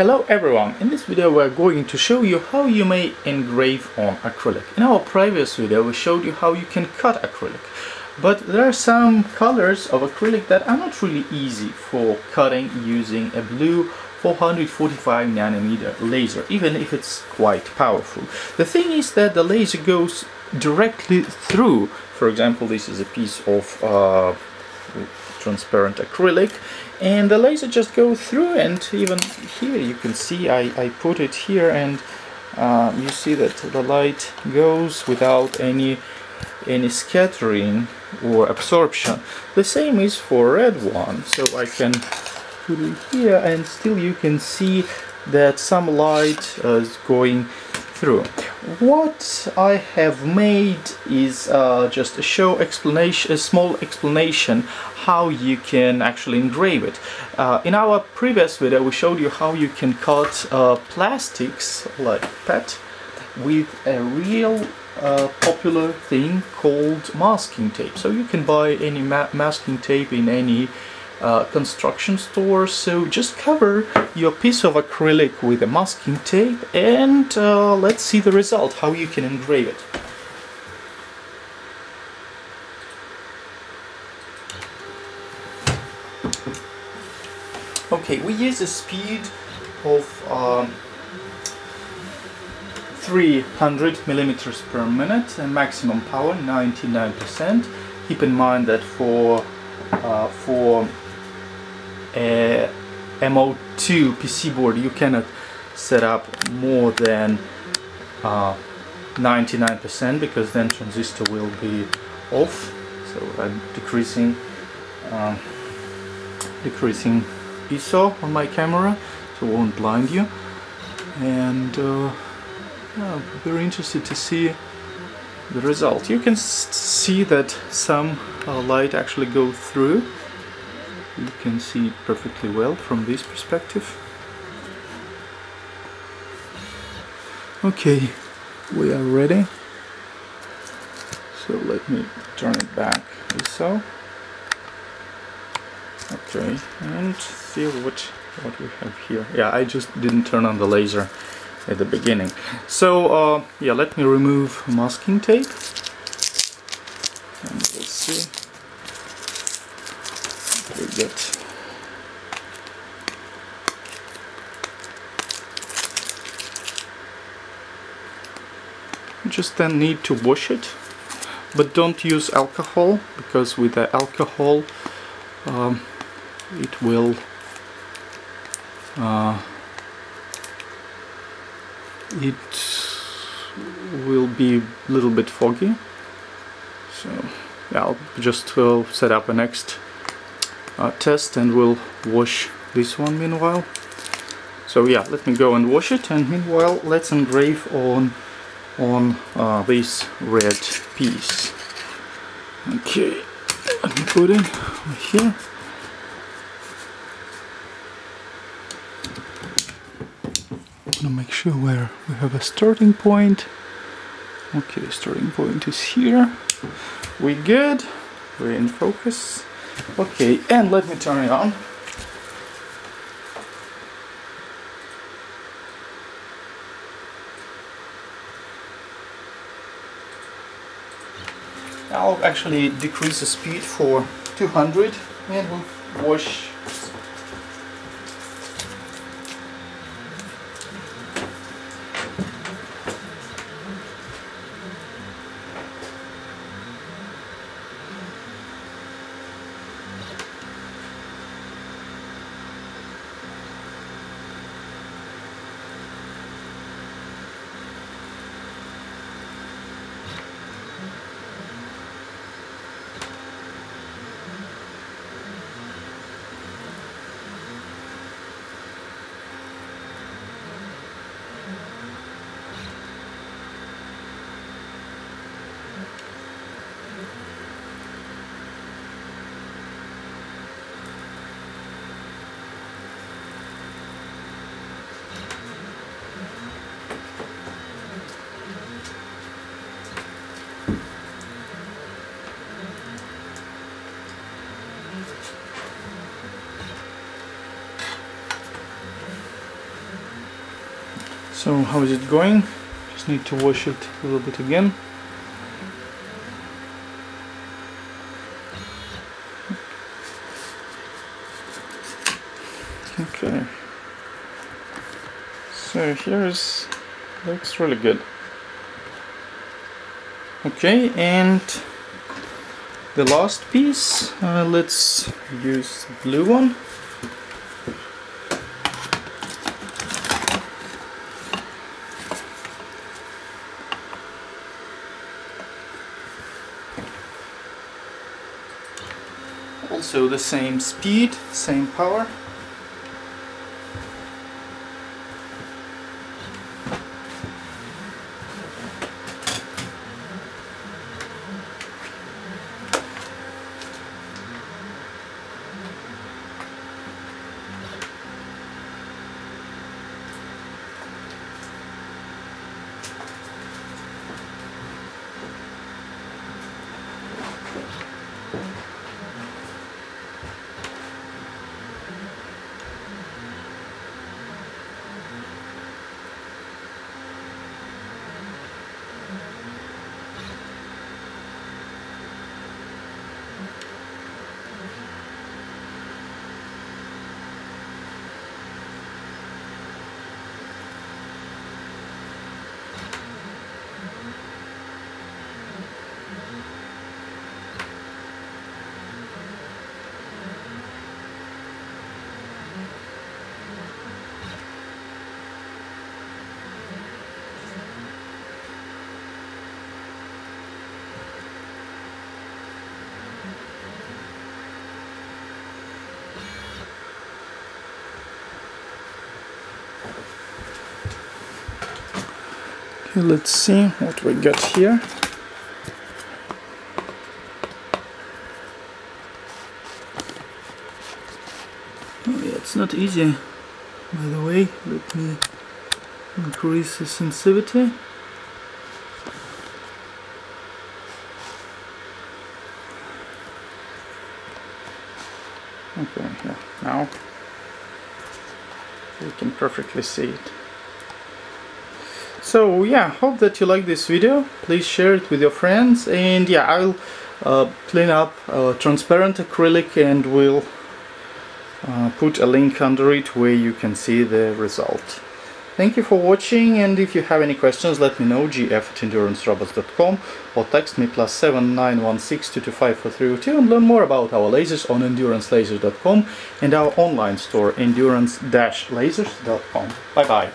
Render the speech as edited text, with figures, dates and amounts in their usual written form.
Hello everyone, in this video we're going to show you how you may engrave on acrylic. In our previous video we showed you how you can cut acrylic, but there are some colors of acrylic that are not really easy for cutting using a blue 445 nm laser, even if it's quite powerful. The thing is that the laser goes directly through, for example this is a piece of transparent acrylic, and the laser just goes through, and even here you can see I put it here, and you see that the light goes without any scattering or absorption. The same is for red one, so I can put it here and still you can see that some light is going through. What I have made is just a small explanation how you can actually engrave it. In our previous video we showed you how you can cut plastics like PET with a real popular thing called masking tape. So you can buy any masking tape in any construction store, so just cover your piece of acrylic with a masking tape and let's see the result, how you can engrave it. Okay, we use a speed of 300 millimeters per minute and maximum power 99%. Keep in mind that for MO2 PC board you cannot set up more than 99%, because then transistor will be off, so I'm decreasing ISO on my camera so it won't blind you, and I'm very interested to see the result. You can see that some light actually goes through. You can see it perfectly well from this perspective. Okay, we are ready. So let me turn it back like so. Okay, and see what we have here. Yeah, I just didn't turn on the laser at the beginning. So yeah, let me remove masking tape and we'll see. We get just then need to wash it, but don't use alcohol, because with the alcohol it will be a little bit foggy. So yeah, I'll just set up a next test and we'll wash this one meanwhile. So yeah, let me go and wash it, and meanwhile let's engrave on this red piece. Okay, let me put it here. I'm gonna make sure where we have a starting point. Okay, starting point is here. We good, we're in focus. Okay, and let me turn it on. I'll actually decrease the speed for 200 and we'll wash. So how is it going? Just need to wash it a little bit again. Okay, so here's, looks really good. Okay, and the last piece, let's use blue one. Also the same speed, same power. Okay, let's see what we got here. Oh, yeah, it's not easy, by the way. Let me increase the sensitivity. Okay, yeah, now you can perfectly see it. So yeah, hope that you like this video. Please share it with your friends, and yeah, I'll clean up transparent acrylic and we'll put a link under it where you can see the result. Thank you for watching, and if you have any questions, let me know, gf@endurancerobots.com, or text me +7 916 225 4302 and learn more about our lasers on endurancelasers.com and our online store endurance-lasers.com. Bye bye.